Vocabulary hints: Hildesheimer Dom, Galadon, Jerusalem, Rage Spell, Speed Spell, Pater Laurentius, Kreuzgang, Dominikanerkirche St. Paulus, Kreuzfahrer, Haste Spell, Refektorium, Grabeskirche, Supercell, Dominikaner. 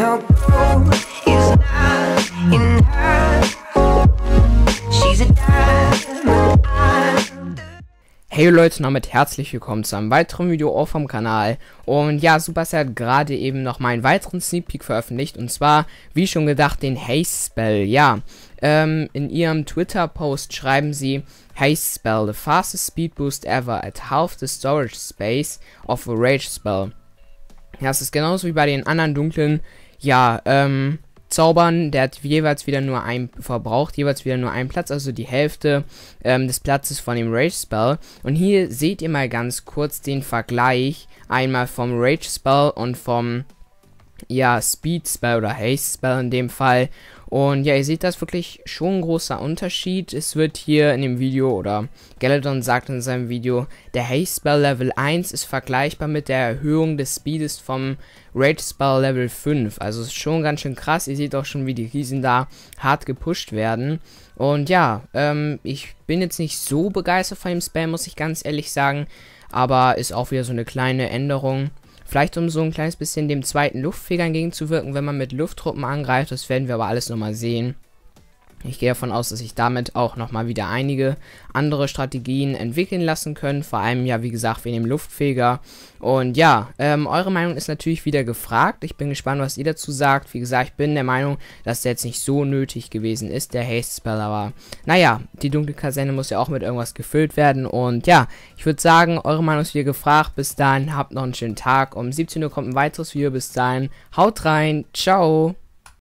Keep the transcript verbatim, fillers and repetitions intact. No, he's not in her. She's a diamond. Hey Leute, damit herzlich willkommen zu einem weiteren Video auf vom Kanal. Und ja, Supercell hat gerade eben noch mal einen weiteren Sneak Peek veröffentlicht. Und zwar, wie schon gedacht, den Haste Spell. Ja, ähm, in ihrem Twitter-Post schreiben sie: Haste Spell, the fastest speed boost ever at half the storage space of a Rage Spell. Ja, es ist genauso wie bei den anderen dunklen, ja, ähm, Zaubern. Der hat jeweils wieder nur ein, verbraucht jeweils wieder nur einen Platz, also die Hälfte ähm, des Platzes von dem Rage Spell. Und hier seht ihr mal ganz kurz den Vergleich einmal vom Rage Spell und vom, ja, Speed Spell oder Haste Spell in dem Fall. Und ja, ihr seht, das wirklich schon ein großer Unterschied. Es wird hier in dem Video, oder Galadon sagt in seinem Video, der Haste Spell Level eins ist vergleichbar mit der Erhöhung des Speedes vom Rage Spell Level fünf. Also ist schon ganz schön krass. Ihr seht auch schon, wie die Riesen da hart gepusht werden. Und ja, ähm, ich bin jetzt nicht so begeistert von dem Spell, muss ich ganz ehrlich sagen. Aber ist auch wieder so eine kleine Änderung. Vielleicht um so ein kleines bisschen dem zweiten Luftfeger entgegenzuwirken, wenn man mit Lufttruppen angreift. Das werden wir aber alles nochmal sehen. Ich gehe davon aus, dass sich damit auch nochmal wieder einige andere Strategien entwickeln lassen können. Vor allem, ja, wie gesagt, wegen dem Luftfeger. Und ja, ähm, eure Meinung ist natürlich wieder gefragt. Ich bin gespannt, was ihr dazu sagt. Wie gesagt, ich bin der Meinung, dass der jetzt nicht so nötig gewesen ist, der Haste Spell. Aber naja, die dunkle Kaserne muss ja auch mit irgendwas gefüllt werden. Und ja, ich würde sagen, eure Meinung ist wieder gefragt. Bis dahin, habt noch einen schönen Tag. Um siebzehn Uhr kommt ein weiteres Video. Bis dahin, haut rein. Ciao.